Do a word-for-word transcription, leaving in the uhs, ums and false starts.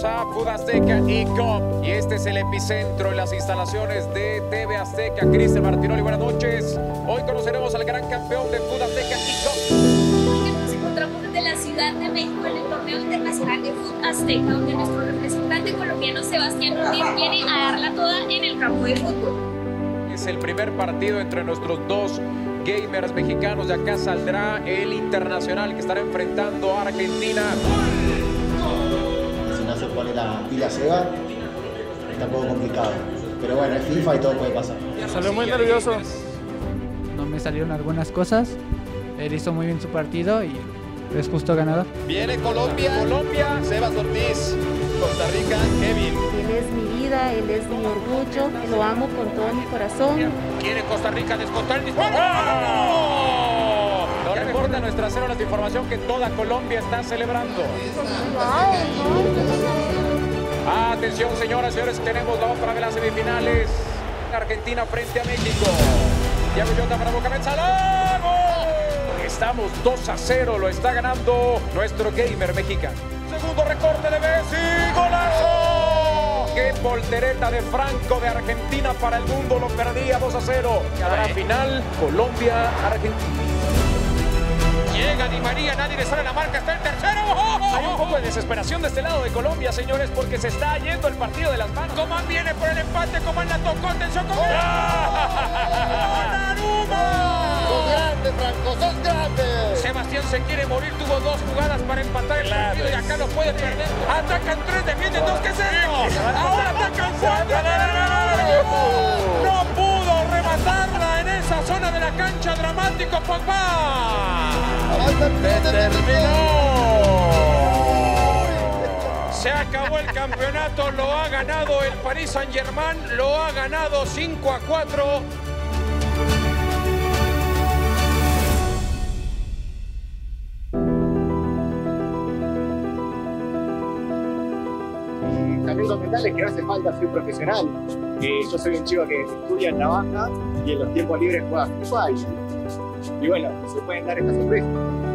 Bienvenidos a FutAzteca eCup y este es el epicentro en las instalaciones de T V Azteca. Cristian Martinoli, buenas noches. Hoy conoceremos al gran campeón de FutAzteca eCup. Nos encontramos desde la Ciudad de México en el torneo internacional de FutAzteca, donde nuestro representante colombiano Sebastián Rodríguez viene a darla toda en el campo de fútbol. Es el primer partido entre nuestros dos gamers mexicanos. De acá saldrá el internacional que estará enfrentando a Argentina. Cuál es la pila Seba, está un poco complicado, pero bueno, es FIFA y todo puede pasar. Salió muy nervioso. No me salieron algunas cosas, él hizo muy bien su partido y es justo ganador. Viene Colombia, Colombia, Sebas Ortiz, Costa Rica, Kevin. Él es mi vida, él es mi orgullo, lo amo con todo mi corazón. Quiere Costa Rica descontar el disparo. ¡Oh! Reporta nuestra célula de información que toda Colombia está celebrando. Atención, señoras y señores, tenemos la otra de las semifinales. Argentina frente a México. Diego Jota para Boca Mensalago. Estamos dos a cero, lo está ganando nuestro gamer mexicano. Segundo recorte de Messi, golazo. Qué voltereta de Franco de Argentina para el mundo, lo perdía dos a cero. Habrá final Colombia-Argentina. Llega Di María, nadie le sale la marca, está el tercero. ¡Oh, oh, oh! Hay un poco de desesperación de este lado de Colombia, señores, porque se está yendo el partido de las manos. Coman viene por el empate, Coman la tocó, atención, Coman. ¡Naruma! ¡Sos grande, Franco, sos grande! Sebastián se quiere morir, tuvo dos jugadas para empatar el partido y acá no puede perder. Atacan tres, defienden dos, ¿qué es esto? Ahora atacan cuatro. No pudo rematarla en esa zona de la cancha, dramático Pogba. ¡Terminó! Se acabó el campeonato, lo ha ganado el Paris Saint Germain, lo ha ganado cinco a cuatro. También los mentales que no hace falta ser profesional. Eh, yo soy un chico que estudia, trabaja y en los tiempos libres juega FIFA. Y bueno, se pueden dar estas sorpresas.